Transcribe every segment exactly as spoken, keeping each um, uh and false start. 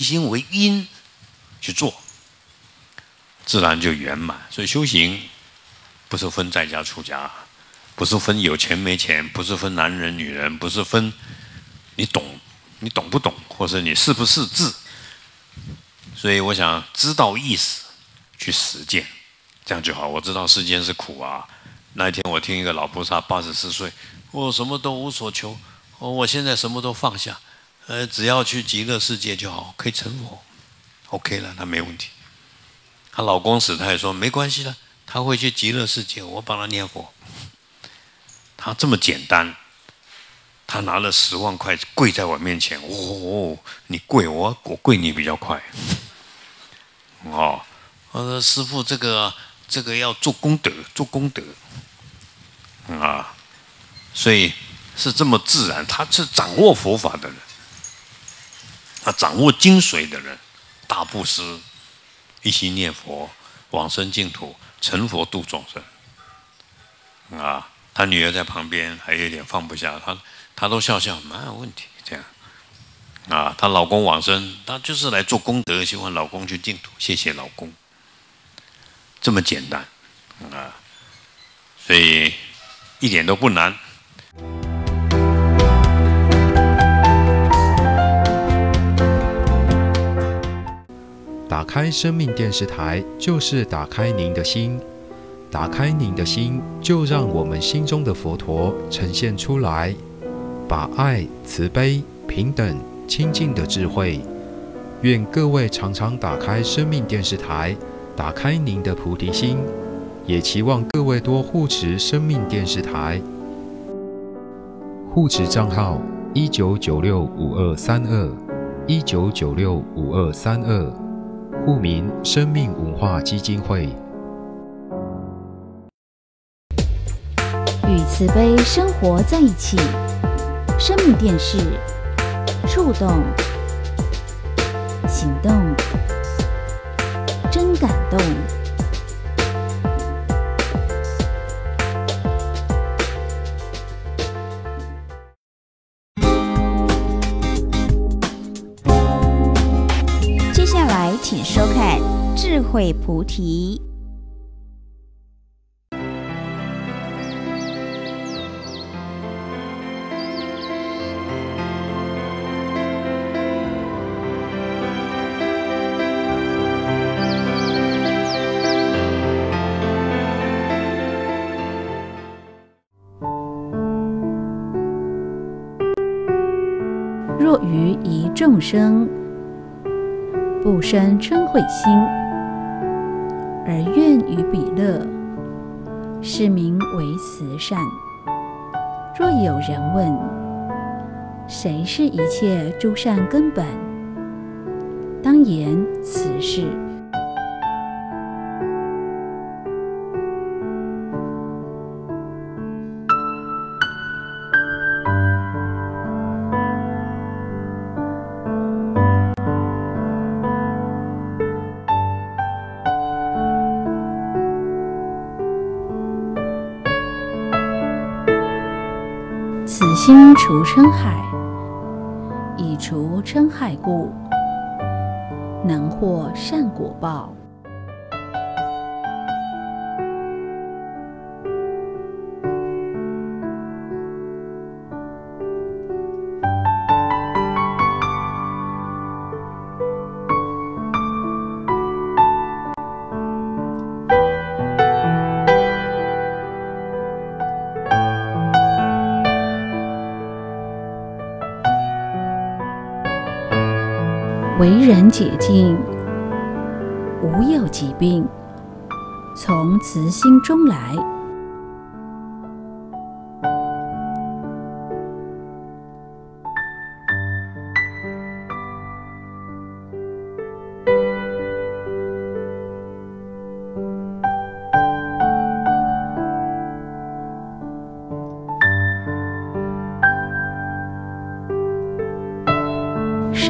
一心为因去做，自然就圆满。所以修行不是分在家出家，不是分有钱没钱，不是分男人女人，不是分你懂你懂不懂，或是你是不是智。所以我想知道意思，去实践，这样就好。我知道世间是苦啊。那一天我听一个老菩萨，八十四岁，我什么都无所求，我现在什么都放下。 呃，只要去极乐世界就好，可以成佛 ，OK 了，她没问题。她老公死，她也说没关系了，她会去极乐世界，我帮她念佛。她这么简单，她拿了十万块跪在我面前，哦，你跪我，我跪你比较快。哦，我说师父，这个这个要做功德，做功德、嗯、啊，所以是这么自然，她是掌握佛法的人。 他掌握精髓的人，大布施，一心念佛，往生净土，成佛度众生。啊，他女儿在旁边还有点放不下，他他都笑笑，没有问题。这样，啊，她老公往生，她就是来做功德，希望老公去净土，谢谢老公。这么简单，啊，所以一点都不难。打开生命电视台，就是打开您的心。打开您的心，就让我们心中的佛陀呈现出来，把爱、慈悲、平等、清净的智慧。愿各位常常打开生命电视台，打开您的菩提心。也期望各位多护持生命电视台。护持账号：一九九六五二三二，一九九六五二三二。 户名：生命文化基金会。与慈悲生活在一起，生命电视触动、行动，真感动。请收看《智慧菩提》。若于一众生。 不生嗔恚心，而愿于彼乐，是名为慈善。若有人问，谁是一切诸善根本？当言慈是。心除嗔害，以除嗔害故，能获善果报。为人解禁，无有疾病，从慈心中来。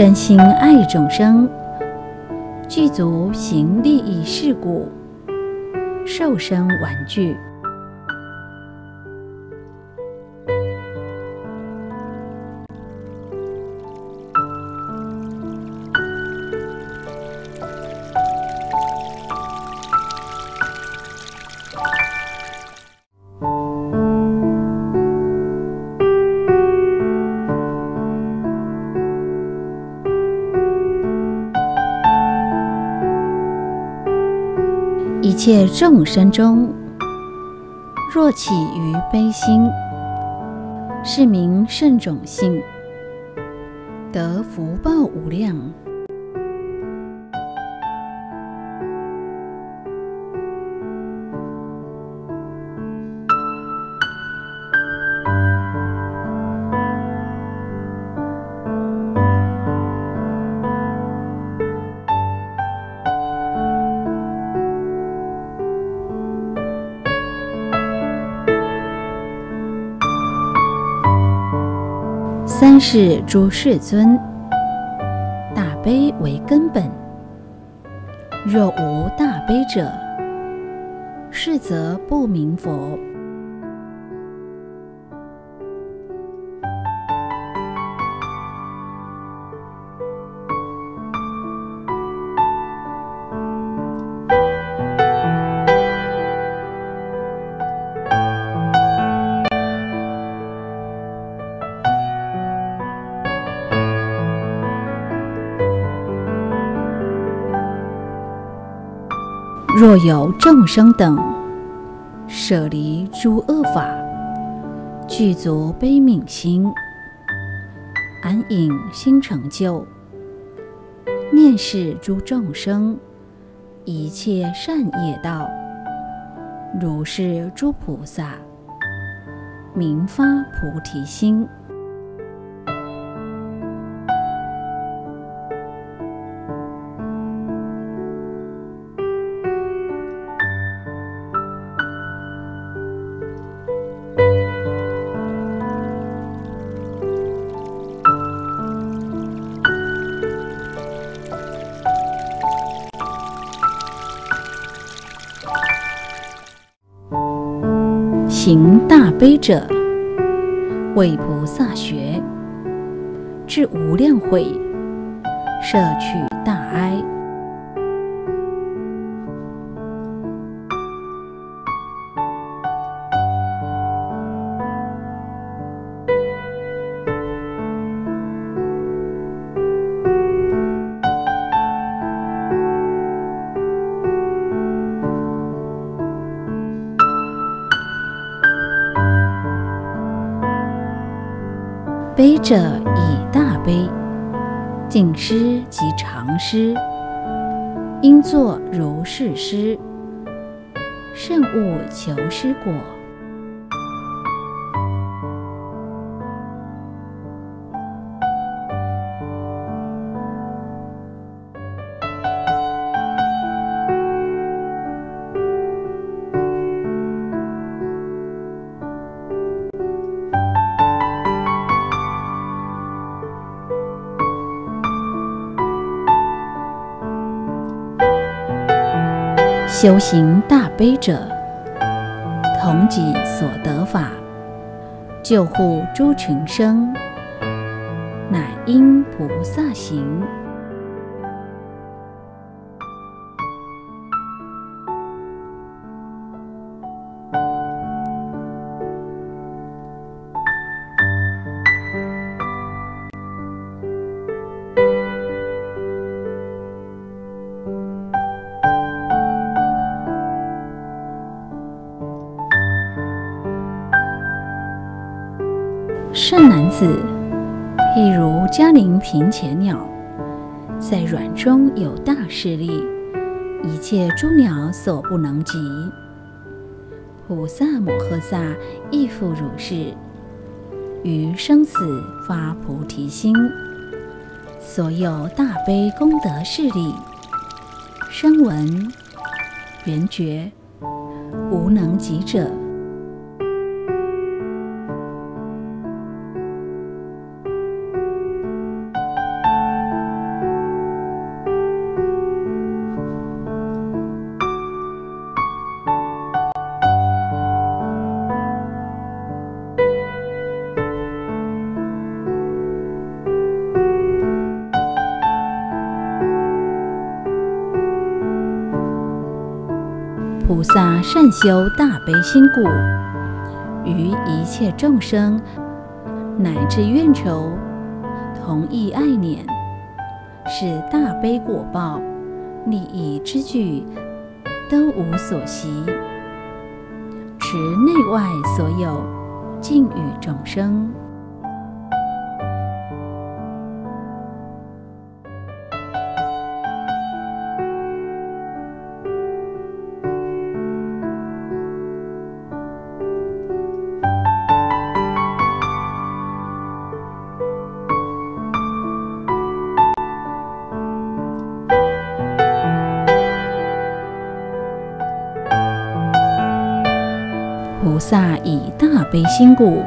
真心爱众生，具足行利益事故，受生玩具。一切众生中，若起于悲心，是名圣种性，得福报无量。三世诸世尊，大悲为根本。若无大悲者，是则不明佛。若有众生等舍离诸恶法，具足悲悯心，安隐心成就，念是诸众生一切善业道，如是诸菩萨明发菩提心。行大悲者，为菩萨学，至无量慧，摄取大哀。悲者以大悲，近施及常施，应作如是施，慎勿求施果。修行大悲者，同己所得法，救护诸群生，乃因菩萨行。善男子，譬如嘉陵频且鸟，在卵中有大势力，一切诸鸟所不能及。菩萨摩诃萨亦复如是，于生死发菩提心，所有大悲功德势力，声闻、缘觉，无能及者。菩萨善修大悲心故，于一切众生乃至怨仇同意爱念，是大悲果报利益之具，都无所习，持内外所有，尽与众生。菩萨以大悲心故，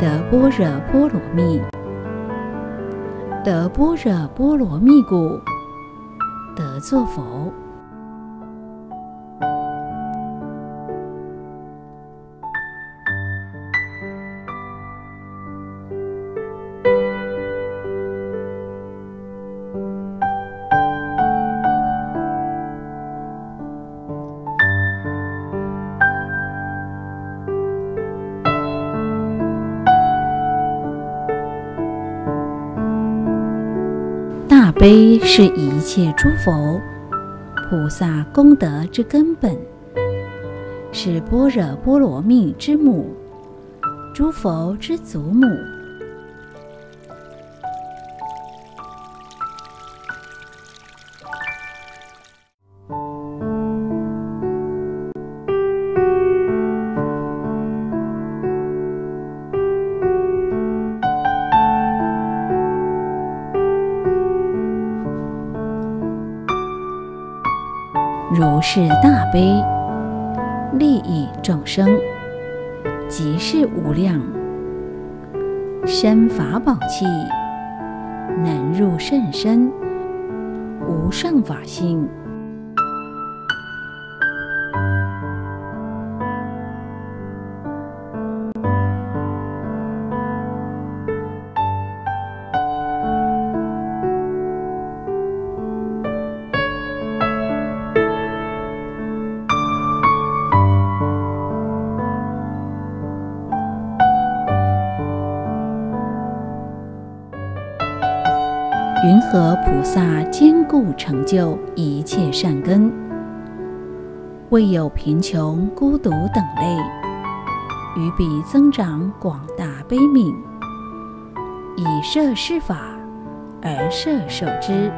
得般若波罗蜜；得般若波罗蜜故，得作佛。大悲是一切诸佛、菩萨功德之根本，是般若波罗蜜之母，诸佛之祖母。如是大悲，利益众生，即是无量。身法宝器，能入甚深，无上法性。云何菩萨坚固成就一切善根，未有贫穷、孤独等类，于彼增长广大悲悯，以摄是法而摄受之。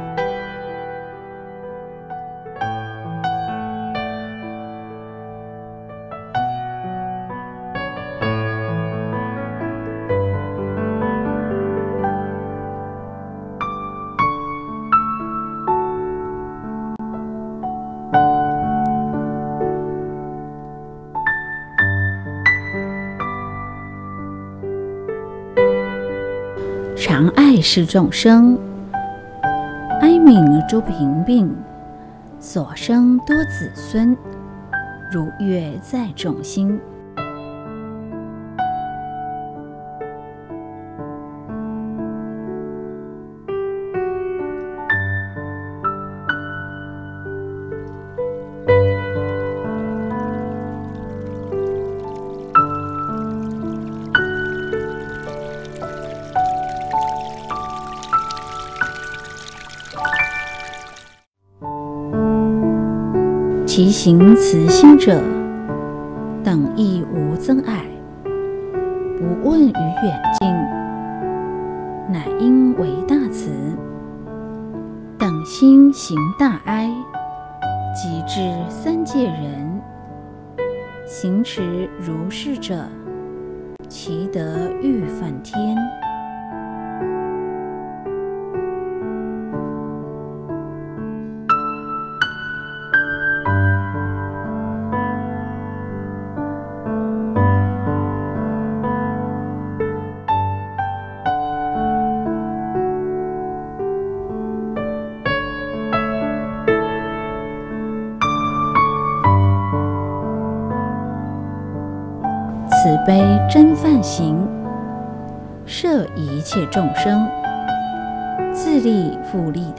常爱是众生，哀悯诸贫病，所生多子孙，如月在众心。其行慈心者，等亦无增碍，不问于远近，乃应为大慈。等心行大哀，即至三界人。行持如是者，其德欲梵天。慈悲真梵行，摄一切众生，自利复利他。